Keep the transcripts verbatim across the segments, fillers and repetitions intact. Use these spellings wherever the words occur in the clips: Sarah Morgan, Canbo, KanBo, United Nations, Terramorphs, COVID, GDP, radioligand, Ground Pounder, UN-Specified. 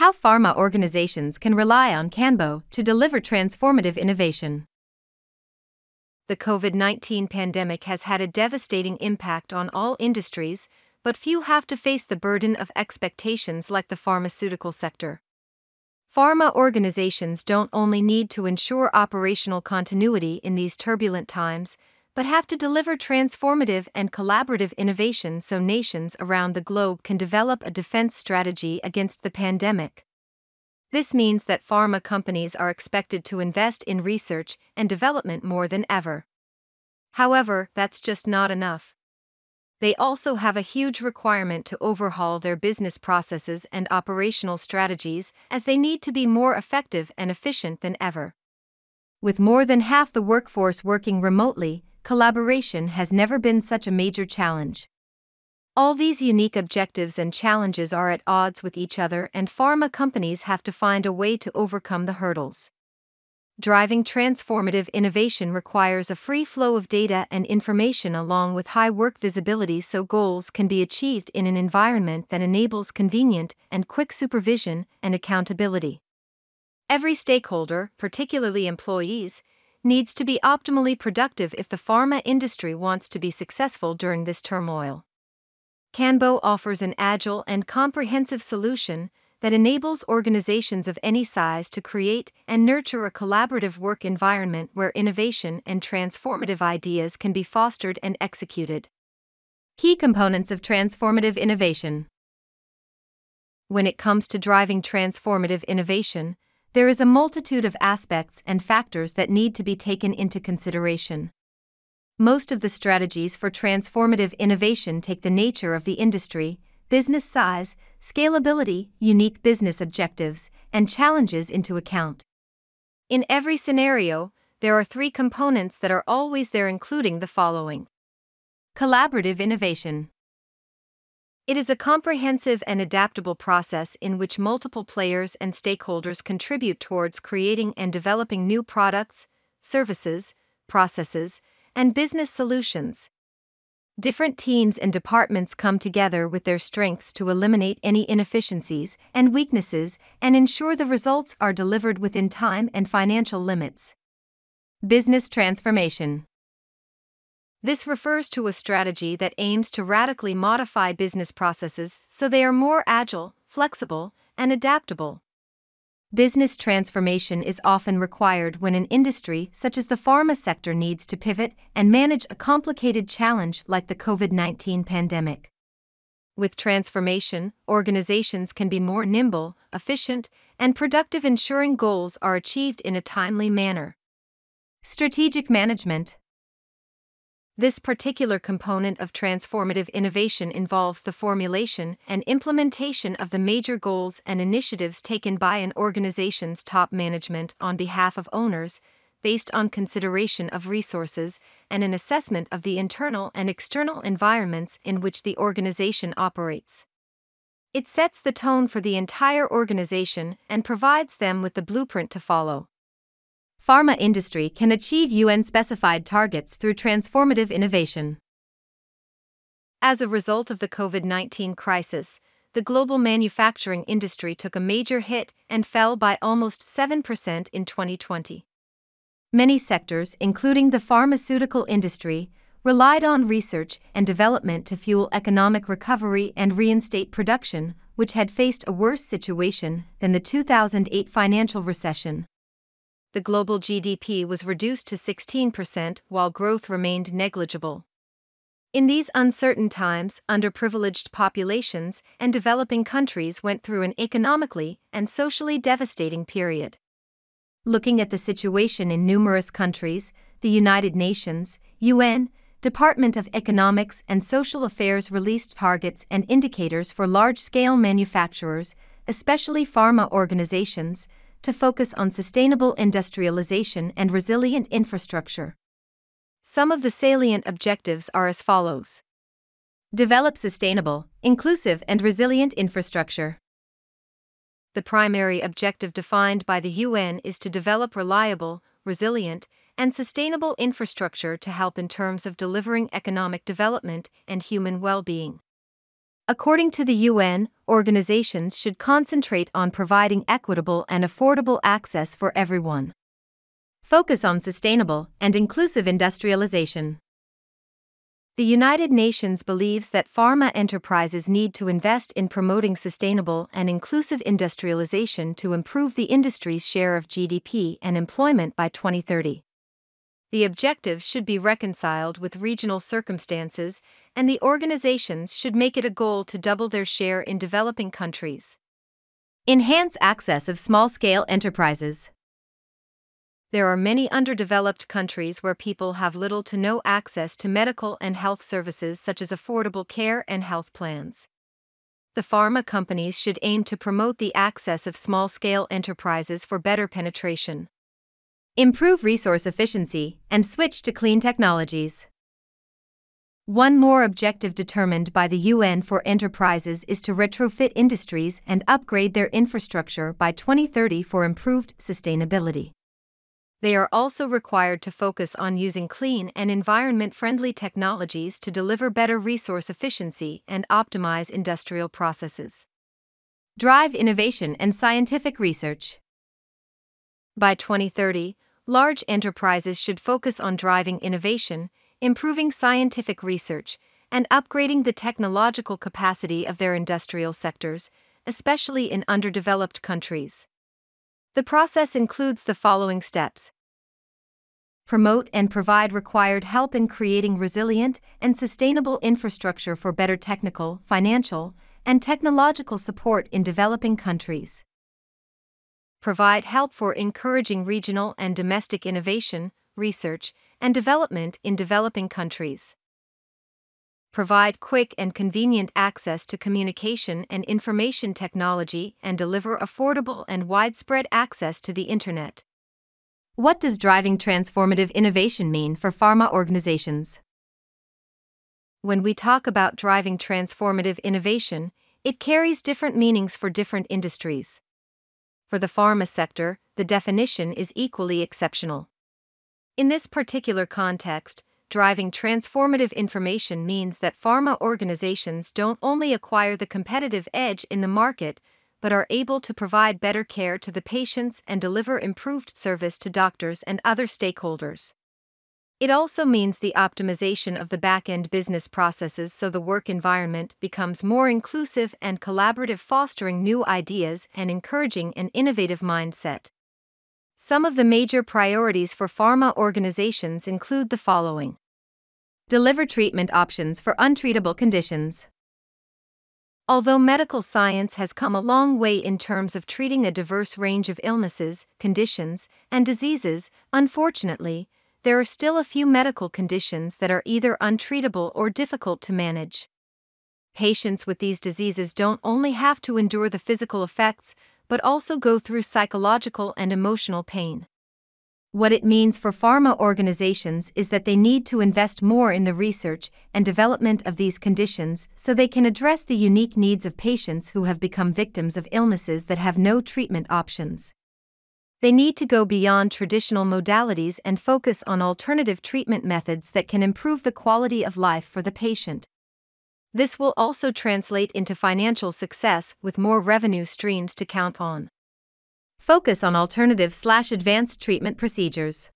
How pharma organizations can rely on Canbo to deliver transformative innovation. The COVID nineteen pandemic has had a devastating impact on all industries, but few have to face the burden of expectations like the pharmaceutical sector. Pharma organizations don't only need to ensure operational continuity in these turbulent times, but have to deliver transformative and collaborative innovation so nations around the globe can develop a defense strategy against the pandemic. This means that pharma companies are expected to invest in research and development more than ever. However, that's just not enough. They also have a huge requirement to overhaul their business processes and operational strategies, as they need to be more effective and efficient than ever. With more than half the workforce working remotely, collaboration has never been such a major challenge. All these unique objectives and challenges are at odds with each other, and pharma companies have to find a way to overcome the hurdles. Driving transformative innovation requires a free flow of data and information along with high work visibility so goals can be achieved in an environment that enables convenient and quick supervision and accountability. Every stakeholder, particularly employees, needs to be optimally productive if the pharma industry wants to be successful during this turmoil. Canbo offers an agile and comprehensive solution that enables organizations of any size to create and nurture a collaborative work environment where innovation and transformative ideas can be fostered and executed. Key components of transformative innovation. When it comes to driving transformative innovation, there is a multitude of aspects and factors that need to be taken into consideration. Most of the strategies for transformative innovation take the nature of the industry, business size, scalability, unique business objectives, and challenges into account. In every scenario, there are three components that are always there, including the following. Collaborative innovation. It is a comprehensive and adaptable process in which multiple players and stakeholders contribute towards creating and developing new products, services, processes, and business solutions. Different teams and departments come together with their strengths to eliminate any inefficiencies and weaknesses and ensure the results are delivered within time and financial limits. Business transformation. This refers to a strategy that aims to radically modify business processes so they are more agile, flexible, and adaptable. Business transformation is often required when an industry such as the pharma sector needs to pivot and manage a complicated challenge like the COVID nineteen pandemic. With transformation, organizations can be more nimble, efficient, and productive, ensuring goals are achieved in a timely manner. Strategic management. This particular component of transformative innovation involves the formulation and implementation of the major goals and initiatives taken by an organization's top management on behalf of owners, based on consideration of resources and an assessment of the internal and external environments in which the organization operates. It sets the tone for the entire organization and provides them with the blueprint to follow. Pharma industry can achieve U N-specified targets through transformative innovation. As a result of the COVID nineteen crisis, the global manufacturing industry took a major hit and fell by almost seven percent in twenty twenty. Many sectors, including the pharmaceutical industry, relied on research and development to fuel economic recovery and reinstate production, which had faced a worse situation than the two thousand eight financial recession. The global G D P was reduced to sixteen percent while growth remained negligible. In these uncertain times, underprivileged populations and developing countries went through an economically and socially devastating period. Looking at the situation in numerous countries, the United Nations, U N, Department of Economics and Social Affairs released targets and indicators for large-scale manufacturers, especially pharma organizations, to focus on sustainable industrialization and resilient infrastructure. Some of the salient objectives are as follows. Develop sustainable, inclusive, and resilient infrastructure. The primary objective defined by the U N is to develop reliable, resilient, and sustainable infrastructure to help in terms of delivering economic development and human well-being. According to the U N, organizations should concentrate on providing equitable and affordable access for everyone. Focus on sustainable and inclusive industrialization. The United Nations believes that pharma enterprises need to invest in promoting sustainable and inclusive industrialization to improve the industry's share of G D P and employment by twenty thirty. The objectives should be reconciled with regional circumstances, and the organizations should make it a goal to double their share in developing countries. Enhance access of small-scale enterprises. There are many underdeveloped countries where people have little to no access to medical and health services such as affordable care and health plans. The pharma companies should aim to promote the access of small-scale enterprises for better penetration. Improve resource efficiency and switch to clean technologies. One more objective determined by the U N for enterprises is to retrofit industries and upgrade their infrastructure by twenty thirty for improved sustainability. They are also required to focus on using clean and environment-friendly technologies to deliver better resource efficiency and optimize industrial processes. Drive innovation and scientific research. By twenty thirty, large enterprises should focus on driving innovation, improving scientific research, and upgrading the technological capacity of their industrial sectors, especially in underdeveloped countries. The process includes the following steps. Promote and provide required help in creating resilient and sustainable infrastructure for better technical, financial, and technological support in developing countries. Provide help for encouraging regional and domestic innovation, research, and development in developing countries. Provide quick and convenient access to communication and information technology and deliver affordable and widespread access to the Internet. What does driving transformative innovation mean for pharma organizations? When we talk about driving transformative innovation, it carries different meanings for different industries. For the pharma sector, the definition is equally exceptional. In this particular context, driving transformative innovation means that pharma organizations don't only acquire the competitive edge in the market, but are able to provide better care to the patients and deliver improved service to doctors and other stakeholders. It also means the optimization of the back-end business processes so the work environment becomes more inclusive and collaborative, fostering new ideas and encouraging an innovative mindset. Some of the major priorities for pharma organizations include the following. Deliver treatment options for untreatable conditions. Although medical science has come a long way in terms of treating a diverse range of illnesses, conditions, and diseases, unfortunately, there are still a few medical conditions that are either untreatable or difficult to manage. Patients with these diseases don't only have to endure the physical effects, but also go through psychological and emotional pain. What it means for pharma organizations is that they need to invest more in the research and development of these conditions so they can address the unique needs of patients who have become victims of illnesses that have no treatment options. They need to go beyond traditional modalities and focus on alternative treatment methods that can improve the quality of life for the patient. This will also translate into financial success with more revenue streams to count on. Focus on alternative/advanced treatment procedures.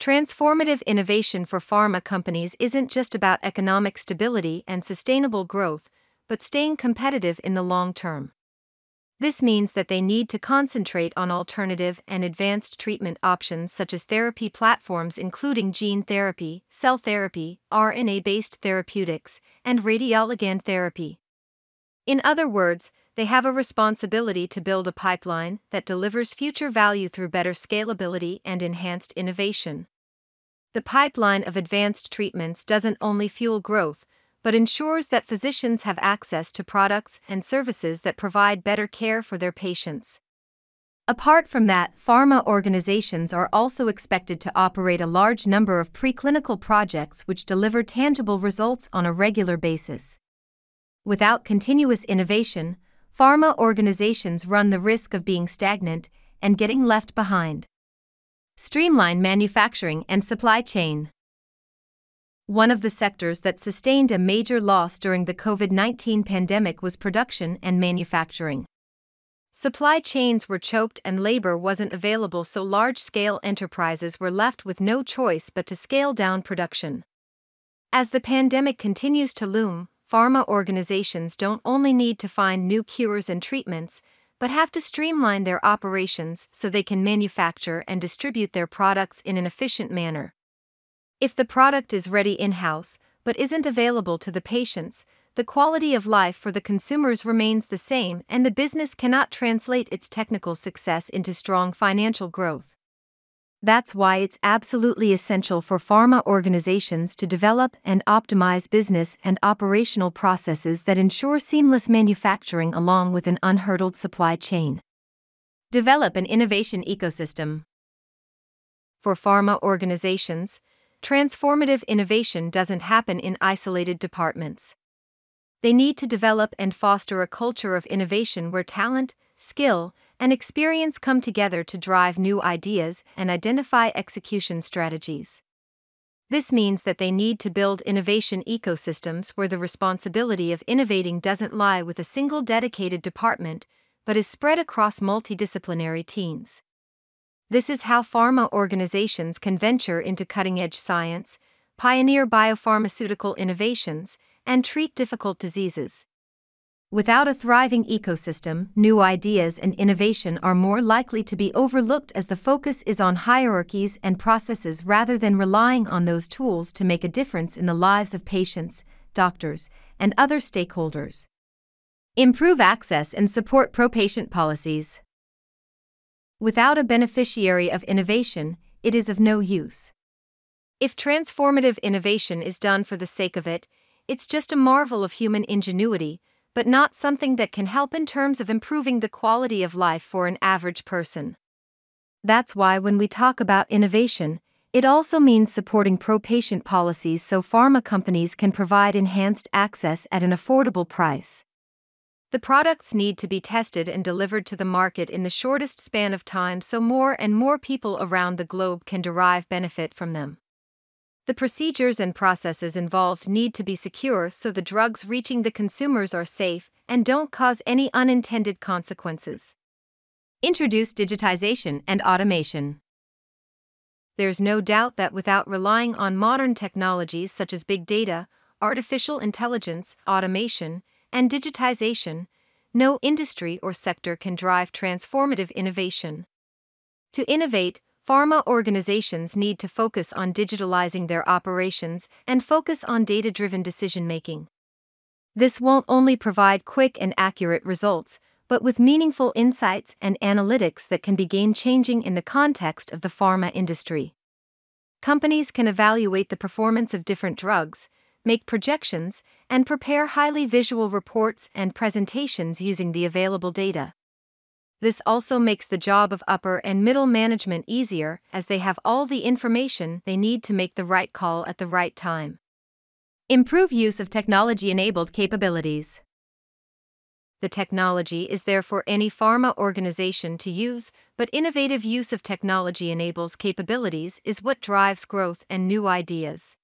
Transformative innovation for pharma companies isn't just about economic stability and sustainable growth, but staying competitive in the long term. This means that they need to concentrate on alternative and advanced treatment options such as therapy platforms including gene therapy, cell therapy, R N A-based therapeutics, and radioligand therapy. In other words, they have a responsibility to build a pipeline that delivers future value through better scalability and enhanced innovation. The pipeline of advanced treatments doesn't only fuel growth, but ensures that physicians have access to products and services that provide better care for their patients. Apart from that, pharma organizations are also expected to operate a large number of preclinical projects which deliver tangible results on a regular basis. Without continuous innovation, pharma organizations run the risk of being stagnant and getting left behind. Streamline manufacturing and supply chain. One of the sectors that sustained a major loss during the COVID nineteen pandemic was production and manufacturing. Supply chains were choked and labor wasn't available, so large-scale enterprises were left with no choice but to scale down production. As the pandemic continues to loom, pharma organizations don't only need to find new cures and treatments, but have to streamline their operations so they can manufacture and distribute their products in an efficient manner. If the product is ready in-house, but isn't available to the patients, the quality of life for the consumers remains the same and the business cannot translate its technical success into strong financial growth. That's why it's absolutely essential for pharma organizations to develop and optimize business and operational processes that ensure seamless manufacturing along with an unhurdled supply chain. Develop an innovation ecosystem. For pharma organizations, transformative innovation doesn't happen in isolated departments. They need to develop and foster a culture of innovation where talent, skill, and experience come together to drive new ideas and identify execution strategies. This means that they need to build innovation ecosystems where the responsibility of innovating doesn't lie with a single dedicated department, but is spread across multidisciplinary teams. This is how pharma organizations can venture into cutting-edge science, pioneer biopharmaceutical innovations, and treat difficult diseases. Without a thriving ecosystem, new ideas and innovation are more likely to be overlooked as the focus is on hierarchies and processes rather than relying on those tools to make a difference in the lives of patients, doctors, and other stakeholders. Improve access and support pro-patient policies. Without a beneficiary of innovation, it is of no use. If transformative innovation is done for the sake of it, it's just a marvel of human ingenuity, but not something that can help in terms of improving the quality of life for an average person. That's why when we talk about innovation, it also means supporting pro-patient policies so pharma companies can provide enhanced access at an affordable price. The products need to be tested and delivered to the market in the shortest span of time so more and more people around the globe can derive benefit from them. The procedures and processes involved need to be secure so the drugs reaching the consumers are safe and don't cause any unintended consequences. Introduce digitization and automation. There's no doubt that without relying on modern technologies such as big data, artificial intelligence, automation, and digitization, no industry or sector can drive transformative innovation. To innovate, pharma organizations need to focus on digitalizing their operations and focus on data-driven decision-making. This won't only provide quick and accurate results, but with meaningful insights and analytics that can be game-changing in the context of the pharma industry. Companies can evaluate the performance of different drugs, make projections, and prepare highly visual reports and presentations using the available data. This also makes the job of upper and middle management easier as they have all the information they need to make the right call at the right time. Improve use of technology-enabled capabilities. The technology is there for any pharma organization to use, but innovative use of technology enables capabilities is what drives growth and new ideas.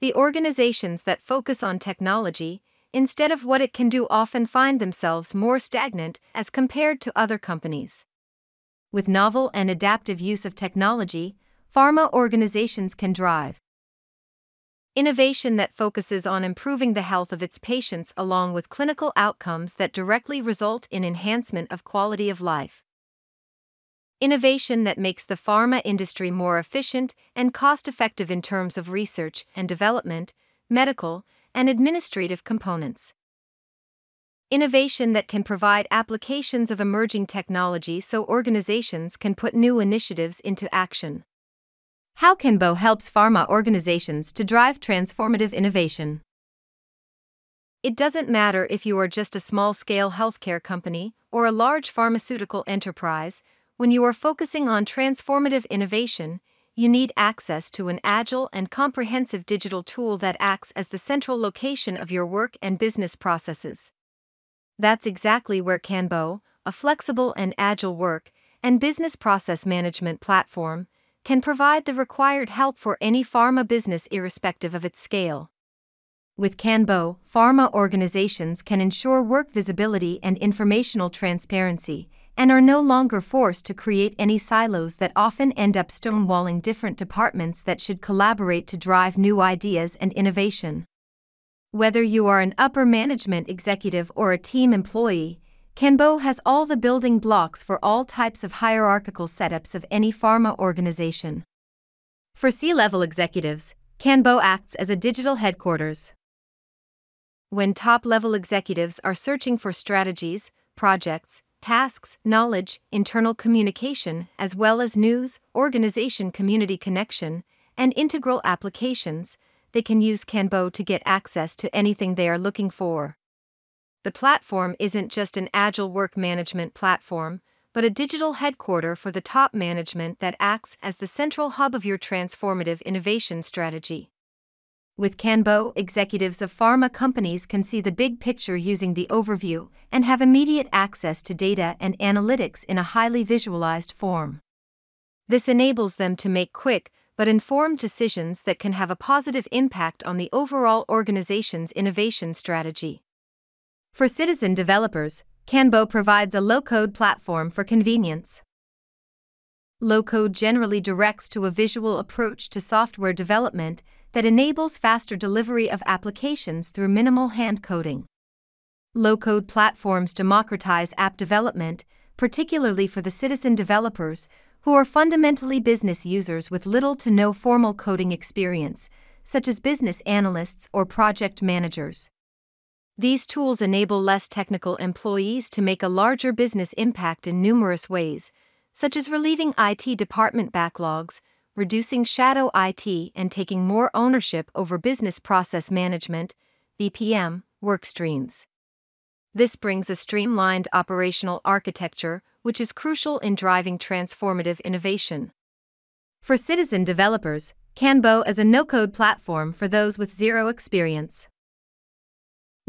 The organizations that focus on technology, instead of what it can do, often find themselves more stagnant as compared to other companies. With novel and adaptive use of technology, pharma organizations can drive innovation that focuses on improving the health of its patients along with clinical outcomes that directly result in enhancement of quality of life. Innovation that makes the pharma industry more efficient and cost-effective in terms of research and development, medical, and administrative components. Innovation that can provide applications of emerging technology so organizations can put new initiatives into action. How Kenbo helps pharma organizations to drive transformative innovation. It doesn't matter if you are just a small-scale healthcare company or a large pharmaceutical enterprise. When you are focusing on transformative innovation, you need access to an agile and comprehensive digital tool that acts as the central location of your work and business processes. That's exactly where Kenbo, a flexible and agile work and business process management platform, can provide the required help for any pharma business irrespective of its scale. With Canbo, pharma organizations can ensure work visibility and informational transparency, and are no longer forced to create any silos that often end up stonewalling different departments that should collaborate to drive new ideas and innovation. Whether you are an upper management executive or a team employee, Canbo has all the building blocks for all types of hierarchical setups of any pharma organization. For C-level executives, Canbo acts as a digital headquarters. When top-level executives are searching for strategies, projects, tasks, knowledge, internal communication, as well as news, organization community connection, and integral applications, they can use Canbo to get access to anything they are looking for. The platform isn't just an agile work management platform, but a digital headquarter for the top management that acts as the central hub of your transformative innovation strategy. With Canbo, executives of pharma companies can see the big picture using the overview and have immediate access to data and analytics in a highly visualized form. This enables them to make quick but informed decisions that can have a positive impact on the overall organization's innovation strategy. For citizen developers, Canbo provides a low-code platform for convenience. Low-code generally directs to a visual approach to software development that enables faster delivery of applications through minimal hand coding. Low-code platforms democratize app development, particularly for the citizen developers, who are fundamentally business users with little to no formal coding experience, such as business analysts or project managers. These tools enable less technical employees to make a larger business impact in numerous ways, such as relieving I T department backlogs, reducing shadow I T and taking more ownership over business process management, B P M, workstreams. This brings a streamlined operational architecture, which is crucial in driving transformative innovation. For citizen developers, Canbo is a no-code platform for those with zero experience.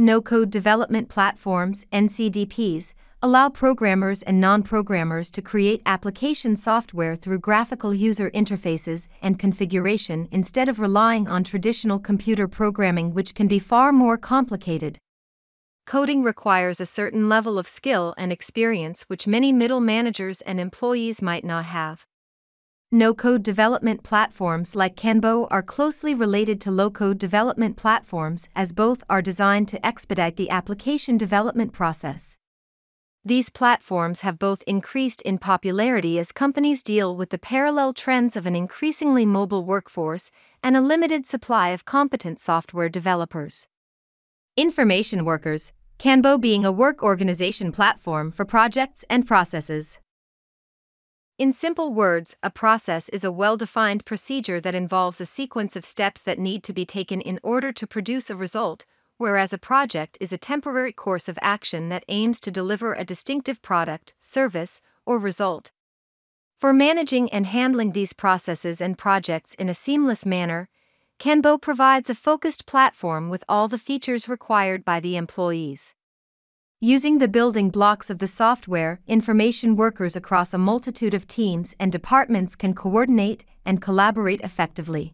No-code development platforms, N C D Ps, allow programmers and non-programmers to create application software through graphical user interfaces and configuration instead of relying on traditional computer programming, which can be far more complicated. Coding requires a certain level of skill and experience which many middle managers and employees might not have. No-code development platforms like Canbo are closely related to low-code development platforms, as both are designed to expedite the application development process. These platforms have both increased in popularity as companies deal with the parallel trends of an increasingly mobile workforce and a limited supply of competent software developers. Information workers, Canbo being a work organization platform for projects and processes. In simple words, a process is a well-defined procedure that involves a sequence of steps that need to be taken in order to produce a result, whereas a project is a temporary course of action that aims to deliver a distinctive product, service, or result. For managing and handling these processes and projects in a seamless manner, Canbo provides a focused platform with all the features required by the employees. Using the building blocks of the software, information workers across a multitude of teams and departments can coordinate and collaborate effectively.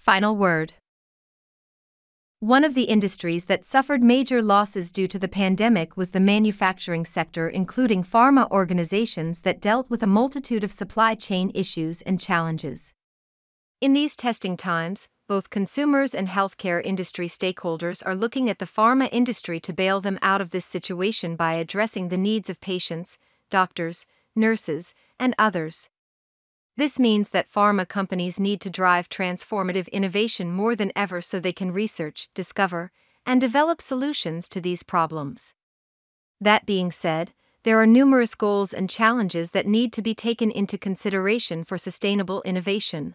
Final word. One of the industries that suffered major losses due to the pandemic was the manufacturing sector, including pharma organizations that dealt with a multitude of supply chain issues and challenges. In these testing times, both consumers and healthcare industry stakeholders are looking at the pharma industry to bail them out of this situation by addressing the needs of patients, doctors, nurses, and others. This means that pharma companies need to drive transformative innovation more than ever so they can research, discover, and develop solutions to these problems. That being said, there are numerous goals and challenges that need to be taken into consideration for sustainable innovation.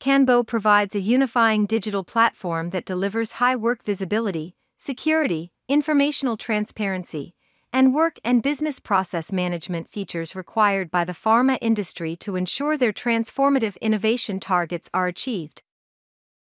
Canbo provides a unifying digital platform that delivers high work visibility, security, informational transparency, and work and business process management features required by the pharma industry to ensure their transformative innovation targets are achieved.